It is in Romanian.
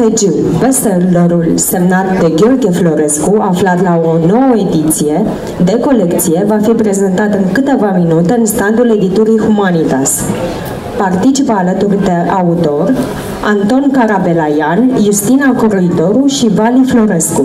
cafegiu. Bestsellerul semnat de Gheorghe Florescu, aflat la o nouă ediție de colecție, va fi prezentat în câteva minute în standul editurii Humanitas. Participă alături de autor Anton Carabelaian, Iustina Croitoru și Vali Florescu.